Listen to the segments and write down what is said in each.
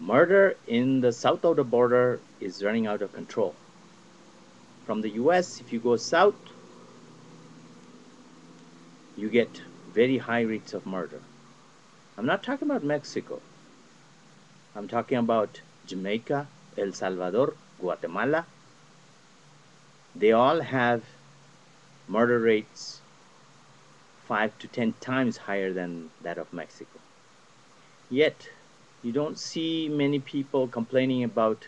Murder in the south of the border is running out of control. From the US, if you go south, you get very high rates of murder. I'm not talking about Mexico. I'm talking about Jamaica, El Salvador, Guatemala. They all have murder rates 5 to 10 times higher than that of Mexico. Yet, you don't see many people complaining about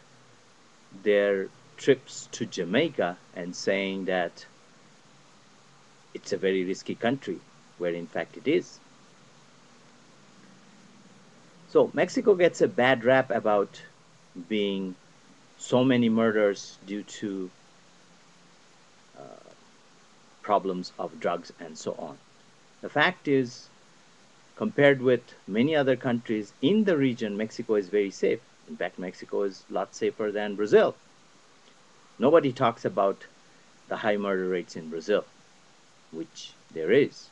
their trips to Jamaica and saying that it's a very risky country, where in fact it is. So Mexico gets a bad rap about being so many murders due to problems of drugs and so on. The fact is, compared with many other countries in the region, Mexico is very safe. In fact, Mexico is a lot safer than Brazil. Nobody talks about the high murder rates in Brazil, which there is.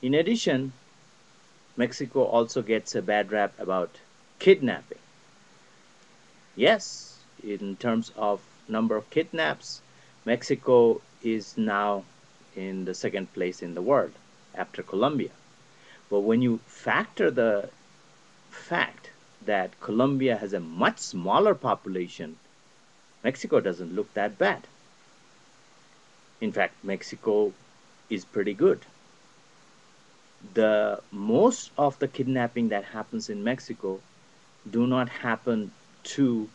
In addition, Mexico also gets a bad rap about kidnapping. Yes, in terms of number of kidnaps, Mexico is now in the second place in the world after Colombia. But when you factor the fact that Colombia has a much smaller population, Mexico doesn't look that bad. In fact, Mexico is pretty good. The most of the kidnapping that happens in Mexico do not happen to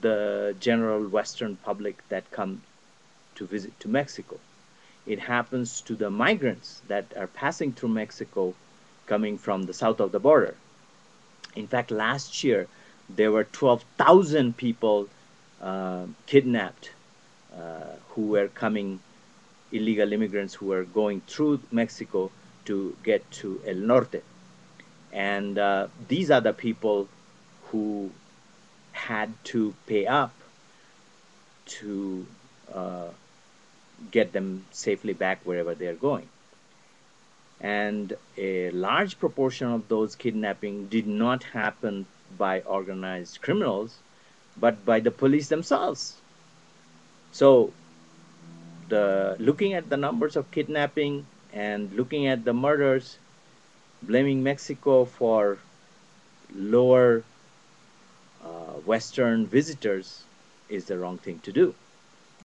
the general Western public that come to visit to Mexico. It happens to the migrants that are passing through Mexico coming from the south of the border. In fact, last year there were 12,000 people kidnapped who were coming, illegal immigrants who were going through Mexico to get to El Norte. And these are the people who had to pay up to get them safely back wherever they're going. And a large proportion of those kidnapping did not happen by organized criminals, but by the police themselves. So looking at the numbers of kidnapping and looking at the murders, blaming Mexico for lower Western visitors is the wrong thing to do.